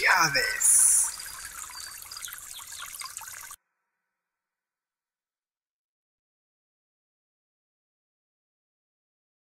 Javis.